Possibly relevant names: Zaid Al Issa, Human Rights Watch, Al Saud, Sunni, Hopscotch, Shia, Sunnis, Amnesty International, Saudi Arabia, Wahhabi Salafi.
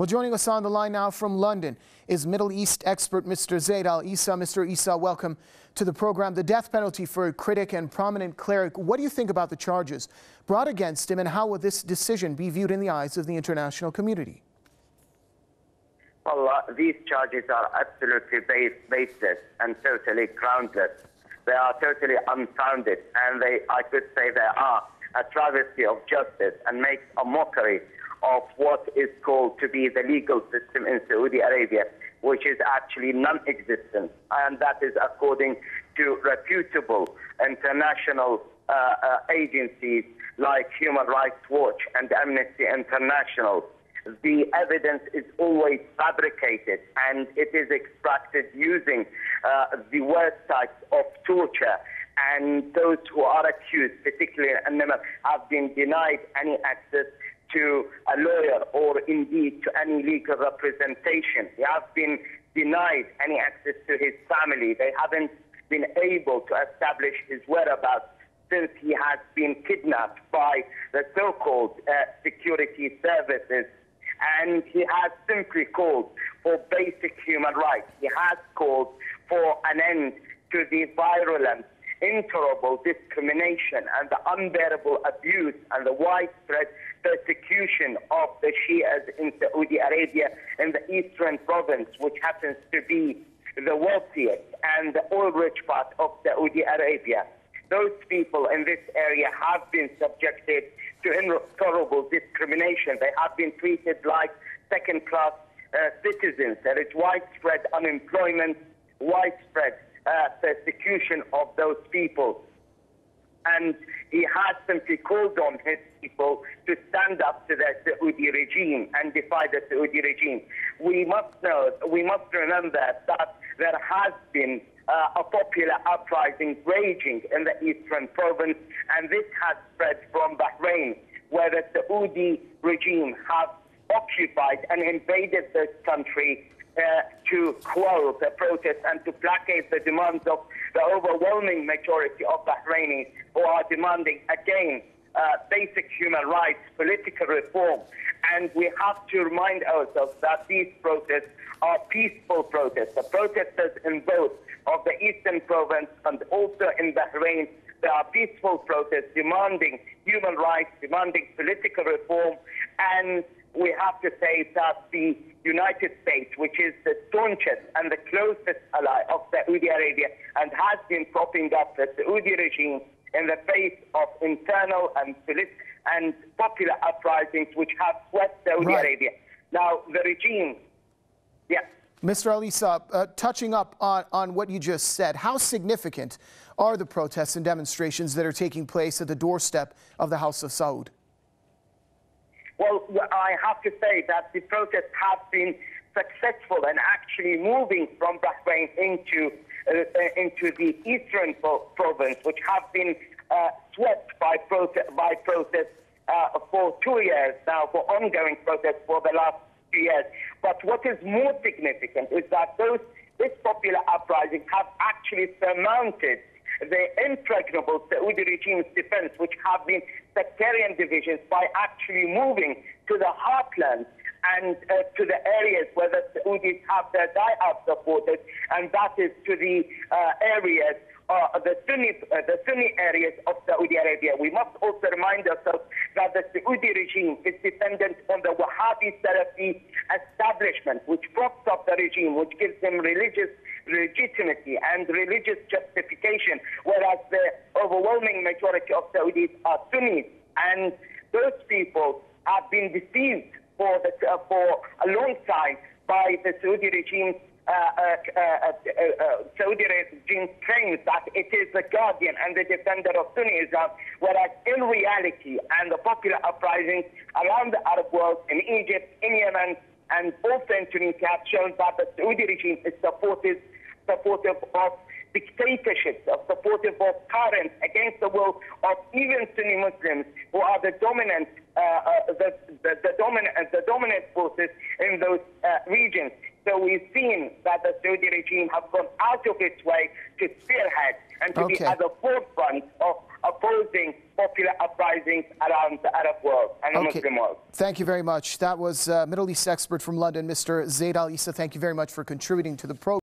Well, joining us on the line now from London is Middle East expert Mr. Zaid Al Issa. Mr. Issa, welcome to the program. The death penalty for a critic and prominent cleric. What do you think about the charges brought against him, and how will this decision be viewed in the eyes of the international community? Well, these charges are absolutely baseless and totally groundless. They are totally unfounded, and I could say they are a travesty of justice and make a mockery of what is called to be the legal system in Saudi Arabia, which is actually non-existent, and that is according to reputable international agencies like Human Rights Watch and Amnesty International. The evidence is always fabricated, and it is extracted using the worst types of torture. And those who are accused, particularly in Amman, have been denied any access to a lawyer or indeed to any legal representation. They have been denied any access to his family. They haven't been able to establish his whereabouts since he has been kidnapped by the so-called security services. And he has simply called for basic human rights. He has called for an end to the virulent, intolerable discrimination and the unbearable abuse and the widespread persecution of the Shias in Saudi Arabia in the eastern province, which happens to be the wealthiest and the oil-rich part of Saudi Arabia. Those people in this area have been subjected to intolerable discrimination. They have been treated like second-class citizens. There is widespread unemployment, widespread persecution of those people. And he has simply called on his people to stand up to the Saudi regime and defy the Saudi regime. We must remember that there has been a popular uprising raging in the eastern province, and this has spread from Bahrain, where the Saudi regime have occupied and invaded this country to quell the protest and to placate the demands of the overwhelming majority of Bahrainis who are demanding, again, basic human rights, political reform. And we have to remind ourselves that these protests are peaceful protests. The protesters in both of the eastern province and also in Bahrain, they are peaceful protests demanding human rights, demanding political reform. And we have to say that the United States, which is the staunchest and the closest ally of Saudi Arabia and has been propping up the Saudi regime in the face of internal and popular uprisings which have swept Saudi Arabia. Now, the regime... Yeah. Mr. Al Issa, touching up on what you just said, how significant are the protests and demonstrations that are taking place at the doorstep of the House of Saud? Well, I have to say that the protests have been successful and actually moving from Bahrain into the eastern province, which have been swept by protests for 2 years now, for ongoing protests for the last 2 years. But what is more significant is that this popular uprising have actually surmounted the impregnable Saudi regime's defense, which have been sectarian divisions, by actually moving to the heartland and to the areas where the Saudis have their die-out supported, and that is to the areas, the Sunni areas of Saudi Arabia. We must also remind ourselves that the Saudi regime is dependent on the Wahhabi Salafi establishment, which props up the regime, which gives them religious legitimacy and religious justification, whereas the overwhelming majority of Saudis are Sunnis, and those people have been deceived for a long time by the Saudi regime. Saudi regime claims that it is the guardian and the defender of Sunni Islam, whereas in reality, and the popular uprisings around the Arab world, in Egypt, in Yemen, and also in Tunisia, have shown that the Saudi regime is supportive of dictatorships, supportive of tyrants against the will of even Sunni Muslims, who are the dominant dominant forces in those regions. So we've seen that the Saudi regime have gone out of its way to spearhead and to be at the forefront of opposing popular uprisings around the Arab world and the Muslim world. Thank you very much. That was Middle East expert from London, Mr. Zaid Al Issa. Thank you very much for contributing to the program.